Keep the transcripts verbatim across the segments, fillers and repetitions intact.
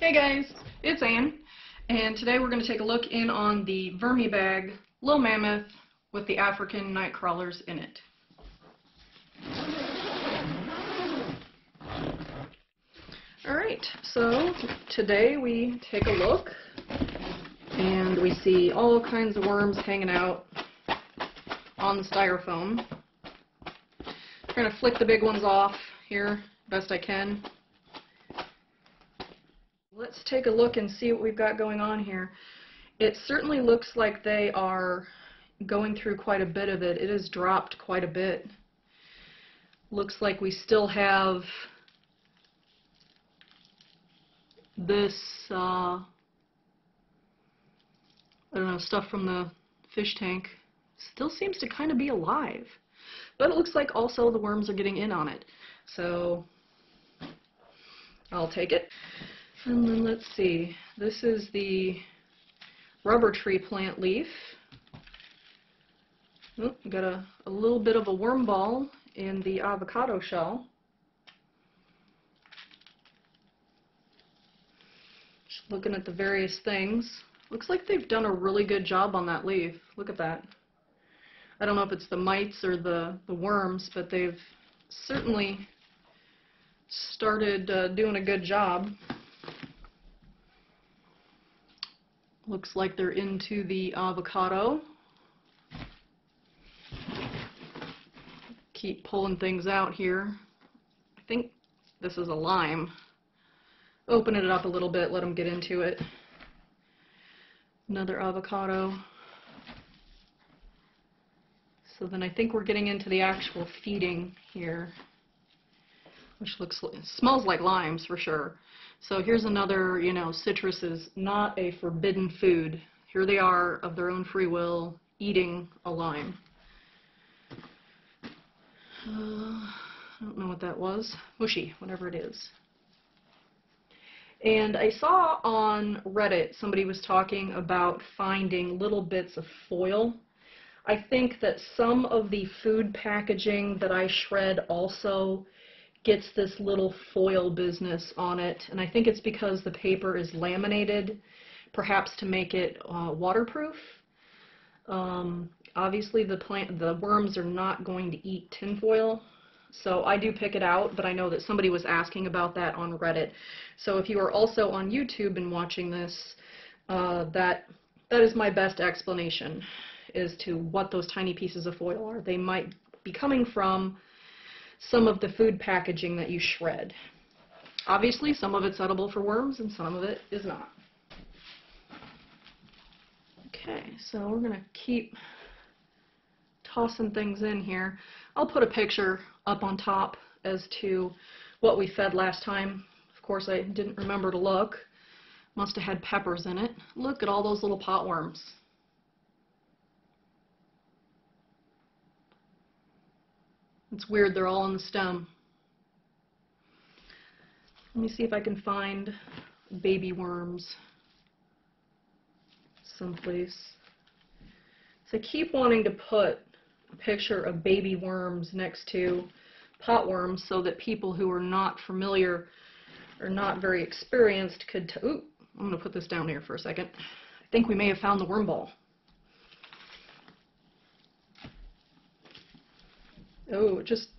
Hey guys, it's Anne, and today we're going to take a look in on the Vermi Bag Lil Mammoth with the African Nightcrawlers in it. Alright, so today we take a look and we see all kinds of worms hanging out on the styrofoam. I'm going to flick the big ones off here best I can. Let's take a look and see what we've got going on here. It certainly looks like they are going through quite a bit of it. It has dropped quite a bit. Looks like we still have this, uh, I don't know, stuff from the fish tank. Still seems to kind of be alive. But it looks like also the worms are getting in on it. So I'll take it. And then let's see, this is the rubber tree plant leaf. Oop, got a, a little bit of a worm ball in the avocado shell. Just looking at the various things. Looks like they've done a really good job on that leaf. Look at that. I don't know if it's the mites or the, the worms, but they've certainly started uh, doing a good job. Looks like they're into the avocado. Keep pulling things out here. I think this is a lime. Open it up a little bit, let them get into it. Another avocado. So then I think we're getting into the actual feeding here, which looks, smells like limes for sure. So here's another, you know, citrus is not a forbidden food. Here they are of their own free will eating a lime. Uh, I don't know what that was. Mushy, whatever it is. And I saw on Reddit somebody was talking about finding little bits of foil. I think that some of the food packaging that I shred also gets this little foil business on it, and I think it's because the paper is laminated, perhaps to make it uh, waterproof. Um, obviously the plant, the worms are not going to eat tinfoil, so I do pick it out, but I know that somebody was asking about that on Reddit. So if you are also on YouTube and watching this, uh, that that is my best explanation as to what those tiny pieces of foil are. They might be coming from some of the food packaging that you shred. Obviously, some of it's edible for worms and some of it is not. Okay, so we're going to keep tossing things in here. I'll put a picture up on top as to what we fed last time. Of course, I didn't remember to look. Must have had peppers in it. Look at all those little potworms. It's weird, they're all on the stem. Let me see if I can find baby worms someplace. So I keep wanting to put a picture of baby worms next to potworms so that people who are not familiar or not very experienced could t ooh, I'm going to put this down here for a second. I think we may have found the worm ball. Oh, just,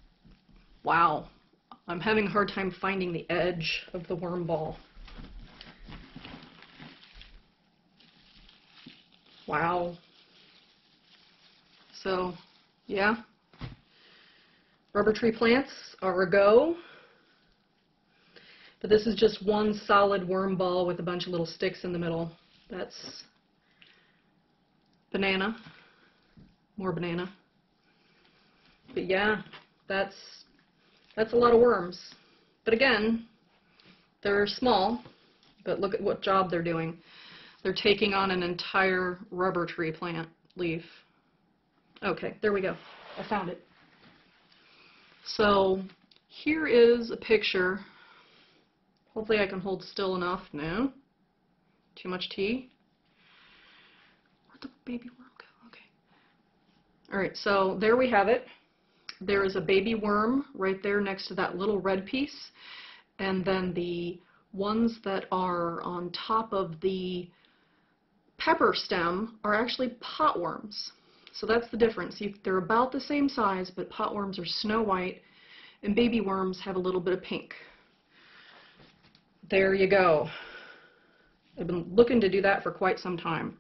wow. I'm having a hard time finding the edge of the worm ball. Wow. So, yeah. Rubber tree plants are a go. But this is just one solid worm ball with a bunch of little sticks in the middle. That's banana. More banana. But yeah, that's that's a lot of worms. But again, they're small, but look at what job they're doing. They're taking on an entire rubber tree plant leaf. Okay, there we go. I found it. So here is a picture. Hopefully I can hold still enough. No? Too much tea? Where'd the baby worm go? Okay. Alright, so there we have it. There is a baby worm right there next to that little red piece, and then the ones that are on top of the pepper stem are actually potworms. So that's the difference. You, they're about the same size, but potworms are snow white and baby worms have a little bit of pink. There you go. I've been looking to do that for quite some time.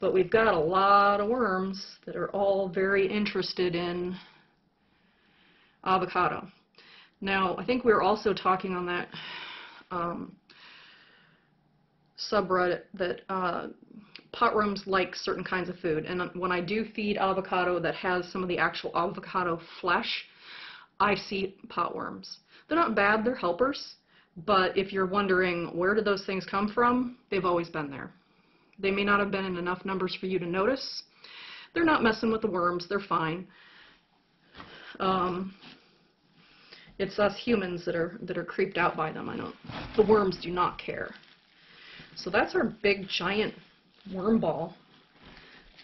But we've got a lot of worms that are all very interested in avocado. Now, I think we were also talking on that um, subreddit that uh, potworms like certain kinds of food. And when I do feed avocado that has some of the actual avocado flesh, I see potworms. They're not bad, they're helpers. But if you're wondering where did those things come from, they've always been there. They may not have been in enough numbers for you to notice. They're not messing with the worms, they're fine. Um, it's us humans that are, that are creeped out by them. I don't, the worms do not care. So that's our big giant worm ball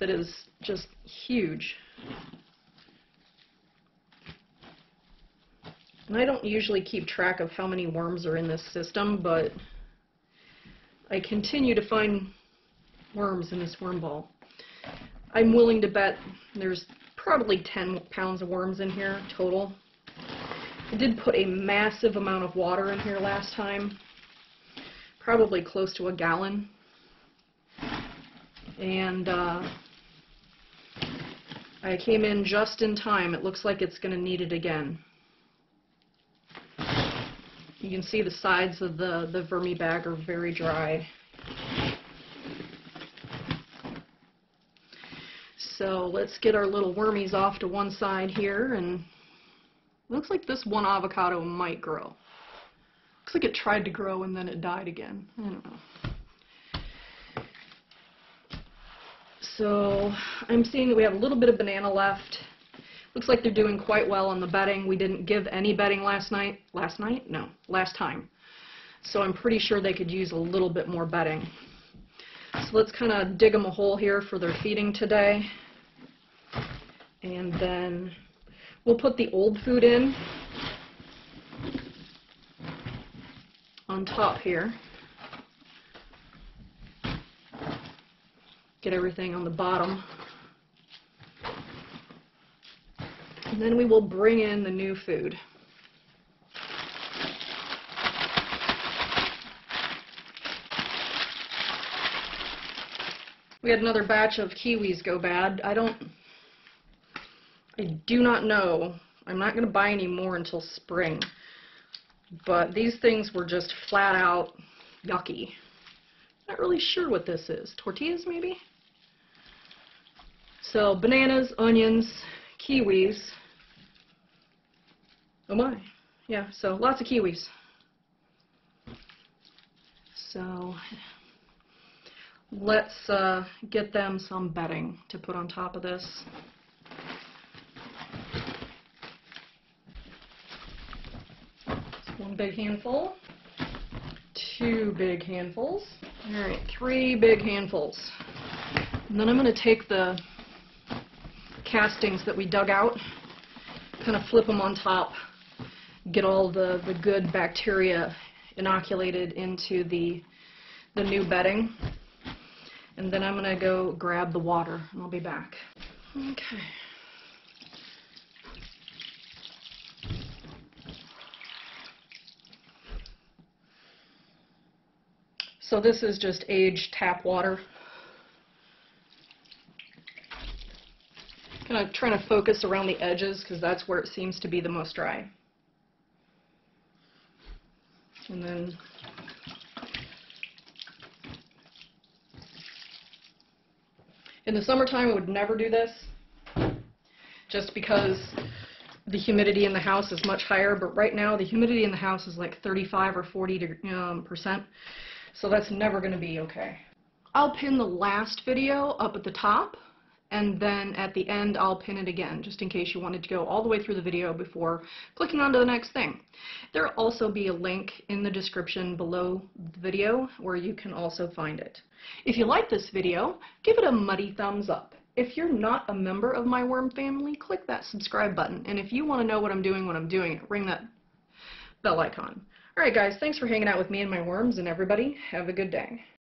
that is just huge. And I don't usually keep track of how many worms are in this system, but I continue to find worms in this worm ball. I'm willing to bet there's probably ten pounds of worms in here total. I did put a massive amount of water in here last time, probably close to a gallon. And uh, I came in just in time. It looks like it's going to need it again. You can see the sides of the, the Vermi bag are very dry. So let's get our little wormies off to one side here, and it looks like this one avocado might grow. Looks like it tried to grow and then it died again. I don't know. So I'm seeing that we have a little bit of banana left. Looks like they're doing quite well on the bedding. We didn't give any bedding last night. Last night? No, last time. So I'm pretty sure they could use a little bit more bedding. So let's kind of dig them a hole here for their feeding today. And then we'll put the old food in on top here. Get everything on the bottom. And then we will bring in the new food. We had another batch of kiwis go bad. I don't, I do not know. I'm not going to buy any more until spring. But these things were just flat out yucky. Not really sure what this is. Tortillas maybe? So bananas, onions, kiwis. Oh my. Yeah, so lots of kiwis. So let's uh, get them some bedding to put on top of this. One big handful. Two big handfuls. All right, three big handfuls. And then I'm going to take the castings that we dug out, kind of flip them on top, get all the, the good bacteria inoculated into the, the new bedding. And then I'm going to go grab the water and I'll be back. Okay. So this is just aged tap water. Kind of trying to focus around the edges because that's where it seems to be the most dry. And then in the summertime I would never do this just because the humidity in the house is much higher, but right now the humidity in the house is like thirty-five or forty percent, so that's never going to be okay. I'll pin the last video up at the top, and then at the end I'll pin it again, just in case you wanted to go all the way through the video before clicking on to the next thing. There will also be a link in the description below the video where you can also find it. If you like this video, give it a muddy thumbs up. If you're not a member of my worm family, click that subscribe button, and if you want to know what I'm doing when I'm doing it, ring that bell icon. Alright guys, thanks for hanging out with me and my worms, and everybody have a good day.